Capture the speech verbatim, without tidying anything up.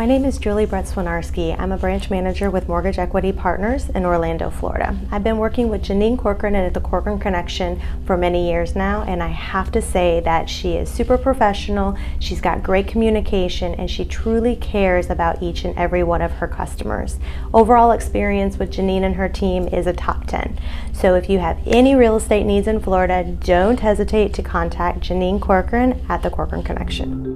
My name is Julie Bretz-Swinarski. I'm a branch manager with Mortgage Equity Partners in Orlando, Florida. I've been working with Jeanine Corcoran at the Corcoran Connection for many years now, and I have to say that she is super professional, she's got great communication, and she truly cares about each and every one of her customers. Overall experience with Jeanine and her team is a top ten. So if you have any real estate needs in Florida, don't hesitate to contact Jeanine Corcoran at the Corcoran Connection.